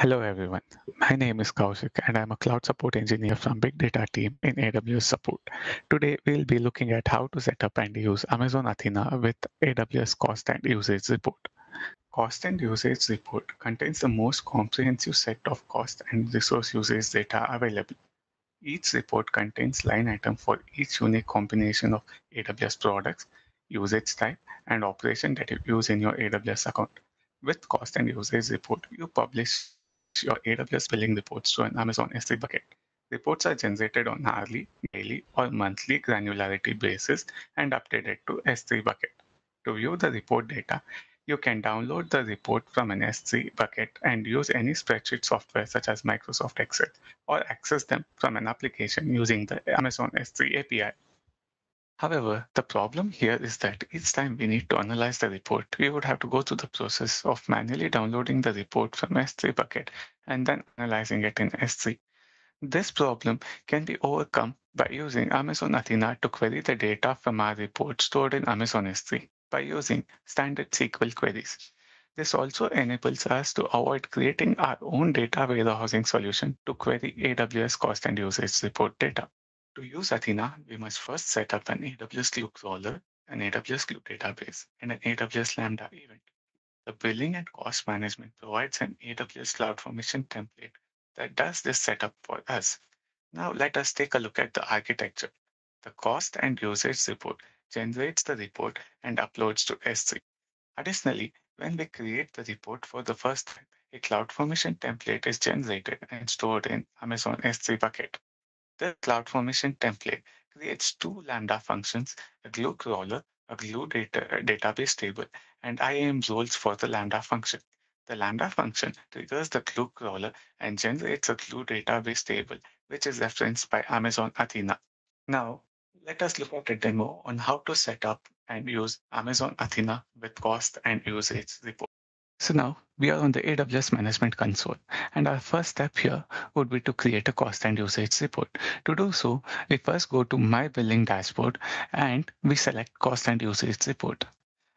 Hello everyone, my name is Kaushik and I'm a cloud support engineer from Big Data team in AWS support. Today we'll be looking at how to set up and use Amazon Athena with AWS Cost and Usage Report. Cost and Usage Report contains the most comprehensive set of cost and resource usage data available. Each report contains line item for each unique combination of AWS products, usage type, and operation that you use in your AWS account. With Cost and Usage Report, you publish your AWS billing reports to an Amazon S3 bucket. Reports are generated on hourly, daily, or monthly granularity basis and updated to S3 bucket. To view the report data, you can download the report from an S3 bucket and use any spreadsheet software such as Microsoft Excel, or access them from an application using the Amazon S3 API. However, the problem here is that each time we need to analyze the report, we would have to go through the process of manually downloading the report from S3 bucket and then analyzing it in S3. This problem can be overcome by using Amazon Athena to query the data from our report stored in Amazon S3 by using standard SQL queries. This also enables us to avoid creating our own data warehousing solution to query AWS Cost and Usage Report data. To use Athena, we must first set up an AWS Glue crawler, an AWS Glue database, and an AWS Lambda event. The billing and cost management provides an AWS CloudFormation template that does this setup for us. Now let us take a look at the architecture. The Cost and Usage Report generates the report and uploads to S3. Additionally, when we create the report for the first time, a CloudFormation template is generated and stored in Amazon S3 bucket. The CloudFormation template creates two Lambda functions, a Glue crawler, a Glue database table, and IAM roles for the Lambda function. The Lambda function triggers the Glue crawler and generates a Glue database table, which is referenced by Amazon Athena. Now, let us look at a demo on how to set up and use Amazon Athena with Cost and Usage Report. So now we are on the AWS Management Console, and our first step here would be to create a cost and usage report. To do so, we first go to My Billing Dashboard and we select Cost and Usage Report.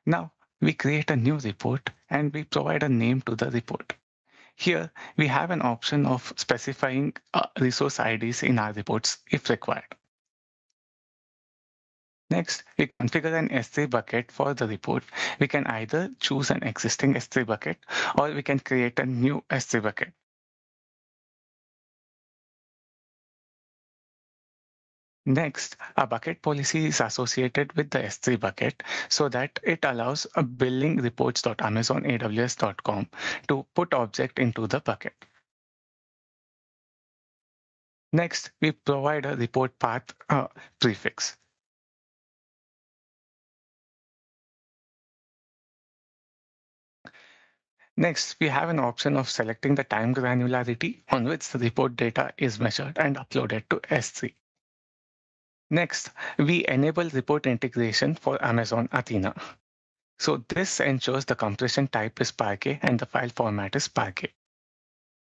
Now we create a new report and we provide a name to the report. Here we have an option of specifying resource IDs in our reports if required. Next, we configure an S3 bucket for the report. We can either choose an existing S3 bucket or we can create a new S3 bucket. Next, a bucket policy is associated with the S3 bucket so that it allows a billingreports.amazonaws.com to put object into the bucket. Next, we provide a report path prefix. Next, we have an option of selecting the time granularity on which the report data is measured and uploaded to S3. Next, we enable report integration for Amazon Athena. So this ensures the compression type is Parquet and the file format is Parquet.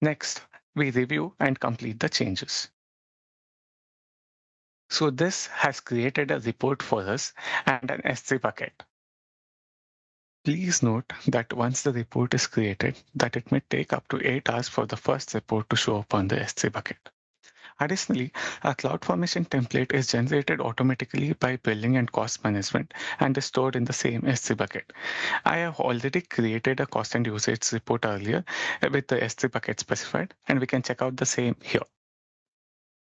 Next, we review and complete the changes. So this has created a report for us and an S3 bucket. Please note that once the report is created, that it may take up to 8 hours for the first report to show up on the S3 bucket. Additionally, a CloudFormation template is generated automatically by billing and cost management and is stored in the same S3 bucket. I have already created a cost and usage report earlier with the S3 bucket specified, and we can check out the same here.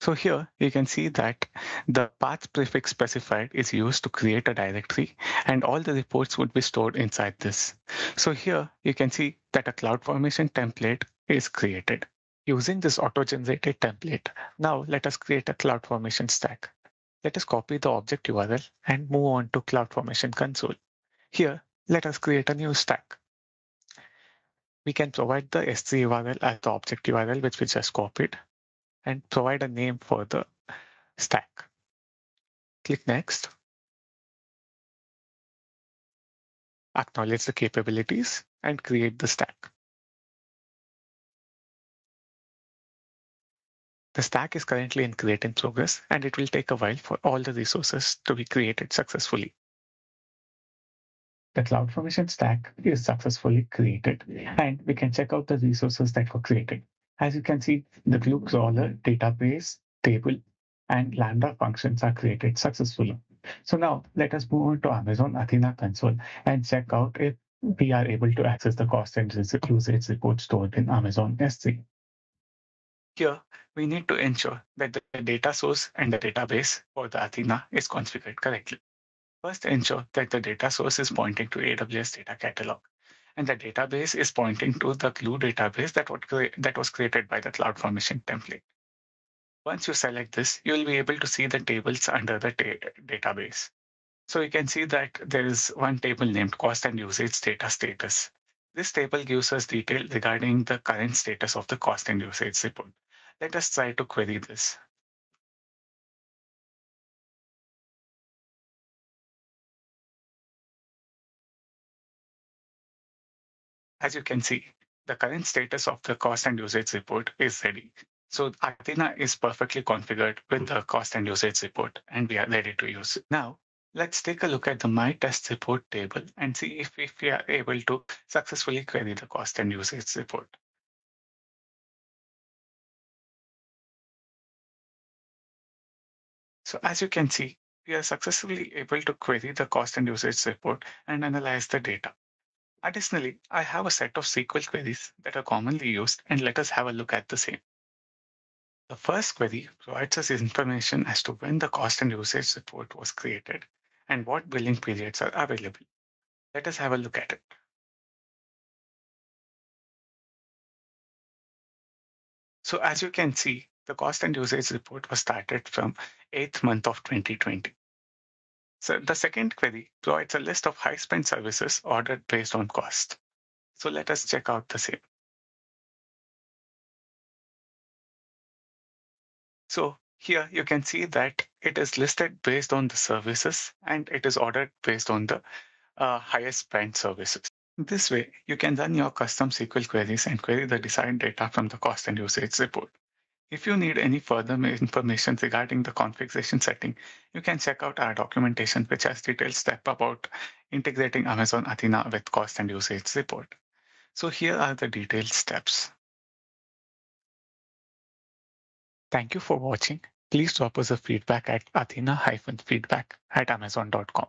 So here you can see that the path prefix specified is used to create a directory, and all the reports would be stored inside this. So here you can see that a CloudFormation template is created. Using this auto-generated template, now let us create a CloudFormation stack. Let us copy the object URL and move on to CloudFormation console. Here, let us create a new stack. We can provide the S3 URL as the object URL, which we just copied, and provide a name for the stack. Click Next. Acknowledge the capabilities and create the stack. The stack is currently in create in progress, and it will take a while for all the resources to be created successfully. the CloudFormation stack is successfully created, and we can check out the resources that were created. As you can see, the Glue crawler, database, table, and Lambda functions are created successfully. So now let us move on to Amazon Athena console and check out if we are able to access the cost and usage report stored in Amazon S3. Here, we need to ensure that the data source and the database for the Athena is configured correctly. First, ensure that the data source is pointing to AWS data catalog, and the database is pointing to the Glue database that was created by the CloudFormation template. Once you select this, you'll be able to see the tables under the database. So you can see that there is one table named Cost and Usage Data Status. This table gives us detail regarding the current status of the cost and usage report. Let us try to query this. As you can see, the current status of the cost and usage report is ready. So Athena is perfectly configured with the cost and usage report, and we are ready to use it. Now, let's take a look at the My Test Report table and see if we are able to successfully query the cost and usage report. So as you can see, we are successfully able to query the cost and usage report and analyze the data. Additionally, I have a set of SQL queries that are commonly used, and let us have a look at the same. The first query provides us information as to when the cost and usage report was created and what billing periods are available. Let us have a look at it. So as you can see, the cost and usage report was started from 8th month of 2020. So the second query provides a list of high-spend services ordered based on cost. So let us check out the same. So here you can see that it is listed based on the services, and it is ordered based on the highest spend services. This way, you can run your custom SQL queries and query the desired data from the cost and usage report. If you need any further information regarding the configuration setting, you can check out our documentation, which has detailed step about integrating Amazon Athena with cost and usage report. So here are the detailed steps. Thank you for watching. Please drop us a feedback at athena-feedback@amazon.com.